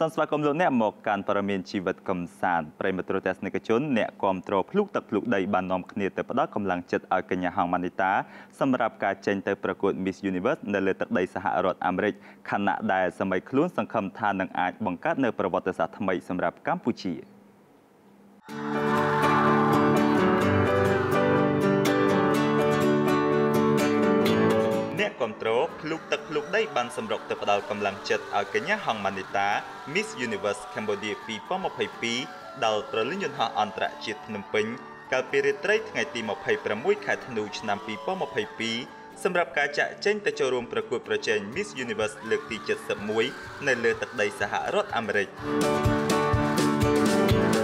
สังสรรค์กลุ่มเนี่ยหมอกการปรมินชีวิตกำสานปรมิตรเทสในกระชนเนี่ยความตรอพลุกตักพลุกได้บานนอมคณีแต่ประดับกำลังจัดอาเกญหังมานิตาสำหรับการเจนเตอร์ประกวด Miss Universe ในเลตักได้สหรัฐอเมริกขณะใดสมัยคลุ้นสังคมทานดังอาจบังคับในประวัติศาสตร์ทำไมสำหรับกัมพูชีความตรอกลุกตะลุกได้บันสำรอกเตปดาวกำลังจัดอาเกญหังมานิตา Miss Universe แคนเบอร์เรียปีป้อมภัยปีดาวประลิญยนหาอันตรจิตนำปิงการเปรียบเทียบไงตีมภัยประมุ่ยขายธนูชนำปีป้อมภัยปีสำหรับการจะเจนตะโจรวมประกวดประเจน Miss Universe เลือกที่จัดสมุยในเลือดตักใดสหรัฐอเมริก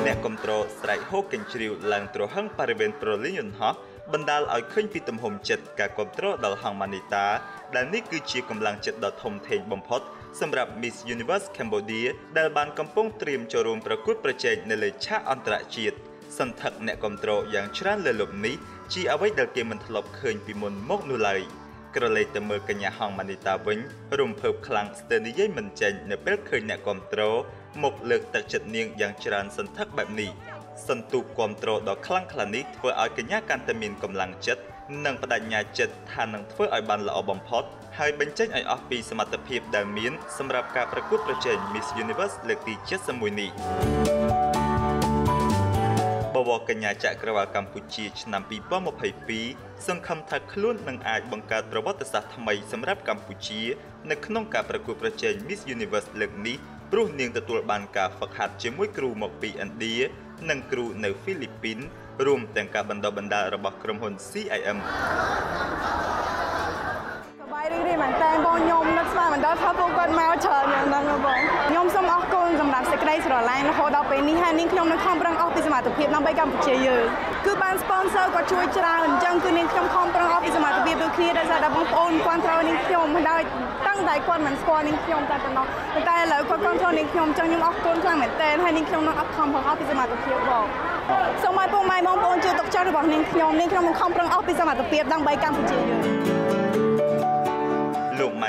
แนวคอนโทรลสไตร์โฮกันชิวหลังตรวหังปริเวณประลิญยนหาบรรดาเอาขึ้นพิตมหมจัดการความตรอดาวหังมานิตาและนี่คือชีกำลังจัดดาวทมเทงบอมพอดสำหรับ Miss Universe Cambodia ดาบานกำปองเตรียมโจรวมประกวดประเจนในเลชาอันตรจิตสันทักแนวความตรออย่างชราญเลยหลบนี้ชีเอาไว้ดาวเกมันถลบเขินปีมนมกนุไลกระเลยแต่เมื่อกัญญาหังมานิตาวิ่งรุมเพิ่มคลังสเตนิเย่มันเจนในเปิดเขินแนวความตรอหมกเลือกตัดจัดเนียงอย่างชราญสันทักแบบนี้สันตุกความตรอดอกคลั่งคลานิกเพื่อเอาเกญญาการเตมินกำลังจัดนังประดัญญาจัดทานังเพื่อไอบันละอบอมพอดให้บรรจัยไอออฟปีสมัติเพียบดามินสำหรับการประกวดประเจน Miss Universe เลือกตีเจ็ดสมุยนี้บวกเกญญาจากกระวากัมพูชีชนำปีป้อมภัยปีซึ่งคำทักคลุ้นนังอาจบังการประวัติศาสตร์ทำไมสำหรับกัมพูชีในขนมการประกวดประเจน Miss Universe เลือกนี้รุ่งเนียงตะตัวบานกาฝักหัดเจมวยครูหมอกปีอันเดียนังครูในฟิลิปปินส์รวมแต่งการบรรดาระบบกรมหน CIM สบายดีดีเหมือนแตงโมยมนักสมาเหมือนดาวทัพวงกลมมาเชิญอย่างนั้นนะบอยยมสมออกกุลสำหรับสกายสโตร์ไลน์นะเขาดาวไปนี่ฮะนิ่งขนมนักคอมปรังออกปีสมาตุเพียบน้ำใบกัมพูชีเยอะคือบ้านสปอนเซอร์ก็ช่วยชราเหมือนจังคือนิ่งขนมคอมปรังออกปีสมาตุเพียบดูคลีได้จากดาวบังโอนควันเทานิ่งขนมได้ตั้งใจควันเหมือนสปอนนิ่งขนมแต่ตอนน้องแต่หลายคนคอนโทรนิ่งขนมจังยมออกกุลคลางเหมือนแตงให้นิ่งขนมนักออกคอมของออกปีสมาตุเพียบบอกสมัยพวกไม่มองบนจืดตกใจหรือบอกนิ่งยอมนิ่งขนมคอมปรังออกปีสมาตุเพียบดังใบกัมพูชีเยอะลูกมั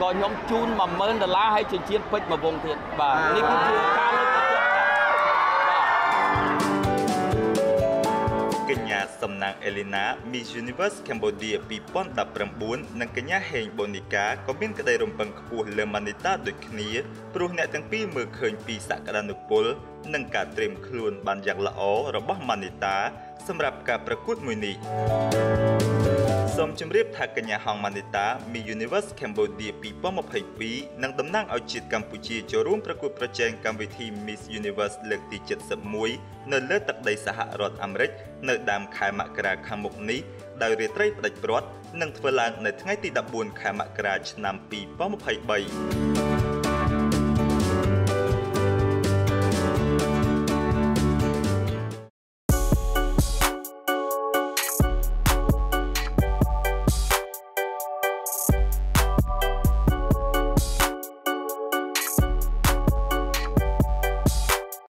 ก็ยมจูนมาเมินแต่ละให้เชียนเพชรมาวงเทียนบ่านี่คือการเล่นเทียนกัญญาสำนักเอลินามียูนิเวอร์สแคนเบอร์เรียปีป้อนดับประมูลนังกัญญาเฮงโบนิกาก็บินกระไดรมปังคูเลมานิต้าดุคเนียปรุงแนตั้งปีมือเขินปีสักดานุพลนังการเตรียมคลูนบานอย่างละอ้อระบบมานิต้าสำหรับการประกวดมวยนี้สมจำเรียบทากัญญาหังมานิตามี Universe Cambodia ปีป้อมภัยปีนังตำนั่งเอาจิตกัมพูชีจะร่วมประกวดประเจนการวิธี Miss Universe เลือกที่เจ็ดสมุยในเลือดตักใดสหรัฐอเมริกในดามขายมกราคมนี้ได้เรียตรายประดับรถนังทเวลาในทั้งไงตีดับบุญขายมกราชนำปีป้อมภัยใบ